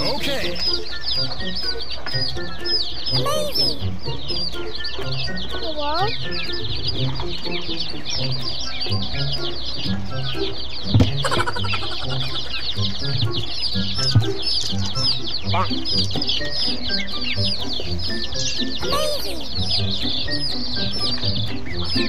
Okay. Amazing. Hello. Hello? Amazing! Hello?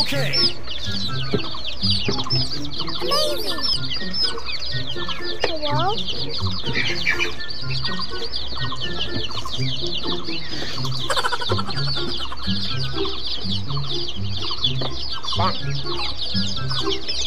Okay. Amazing. Hello? Bonk.